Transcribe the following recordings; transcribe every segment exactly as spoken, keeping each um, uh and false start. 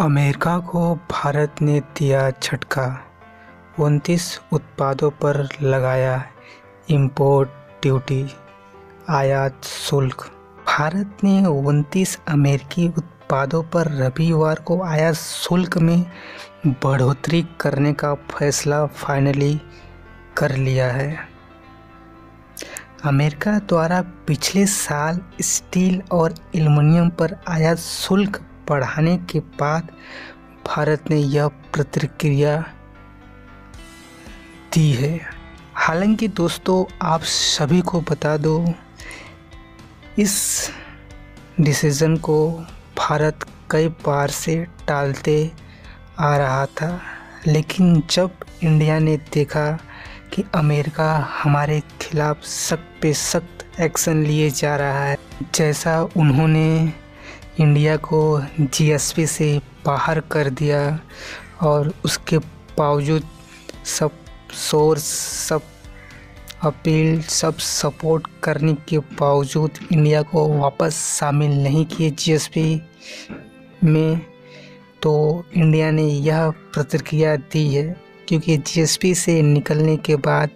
America को भारत ने दिया झटका, उनतीस उत्पादों पर लगाया इंपोर्ट ड्यूटी, आयात शुल्क। भारत ने उनतीस अमेरिकी उत्पादों पर रविवार को आयात शुल्क में बढ़ोतरी करने का फैसला फाइनली कर लिया है। अमेरिका द्वारा पिछले साल स्टील और एल्युमिनियम पर आयात शुल्क बढ़ाने के बाद भारत ने यह प्रतिक्रिया दी है। हालांकि दोस्तों, आप सभी को बता दो, इस डिसीजन को भारत कई बार से टालते आ रहा था, लेकिन जब इंडिया ने देखा कि अमेरिका हमारे खिलाफ सख्त पे सख्त एक्शन लिए जा रहा है, जैसा उन्होंने इंडिया को जी एस पी से बाहर कर दिया, और उसके बावजूद सब सोर्स, सब अपील, सब सपोर्ट करने के बावजूद इंडिया को वापस शामिल नहीं किए जी एस पी में, तो इंडिया ने यह प्रतिक्रिया दी है। क्योंकि जी एस पी से निकलने के बाद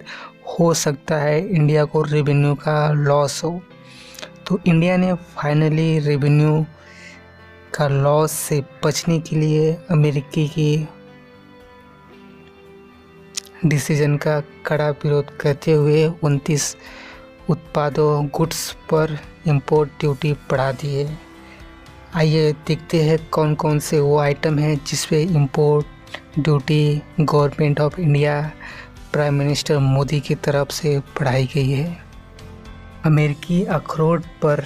हो सकता है इंडिया को रेवेन्यू का लॉस हो, तो इंडिया ने फाइनली रेवेन्यू का लॉस से बचने के लिए अमेरिकी की डिसीजन का कड़ा विरोध करते हुए उनतीस उत्पादों गुड्स पर इंपोर्ट ड्यूटी बढ़ा दी है। आइए देखते हैं कौन कौन से वो आइटम हैं जिस पे import duty government of India prime minister Modi की तरफ से बढ़ाई गई है। अमेरिकी अखरोट पर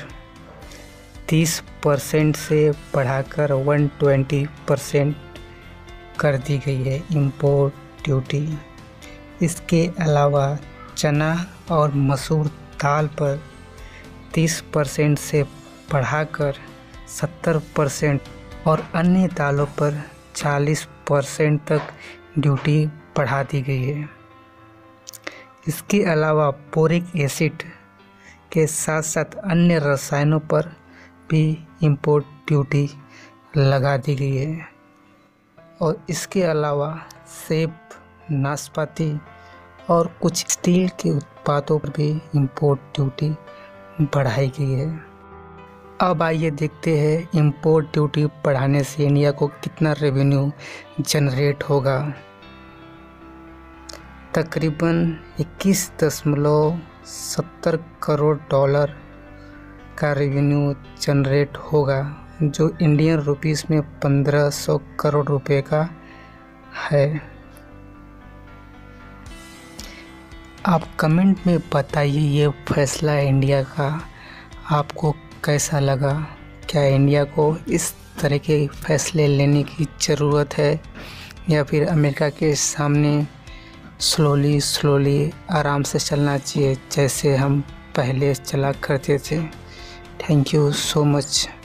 तीस परसेंट से बढ़ाकर एक सौ बीस परसेंट कर दी गई है इंपोर्ट ड्यूटी। इसके अलावा चना और मसूर दाल पर तीस परसेंट से बढ़ाकर सत्तर परसेंट और अन्य दालों पर चालीस परसेंट तक ड्यूटी बढ़ा दी गई है। इसके अलावा बोरिक एसिड के साथ साथ अन्य रसायनों पर भी इंपोर्ट ड्यूटी लगा दी गई है। और इसके अलावा सेब, नाशपाती और कुछ स्टील के उत्पादों पर भी इंपोर्ट ड्यूटी बढ़ाई गई है। अब आइए देखते हैं इंपोर्ट ड्यूटी बढ़ाने से इंडिया को कितना रेवेन्यू जनरेट होगा। तकरीबन इक्कीस दशमलव सत्तर करोड़ डॉलर का रेवेन्यू जनरेट होगा, जो इंडियन रुपीस में पंद्रह सौ करोड़ रुपए का है। आप कमेंट में बताइए ये फैसला इंडिया का आपको कैसा लगा। क्या इंडिया को इस तरह के फैसले लेने की ज़रूरत है, या फिर अमेरिका के सामने स्लोली स्लोली आराम से चलना चाहिए जैसे हम पहले चला करते थे। Thank you so much.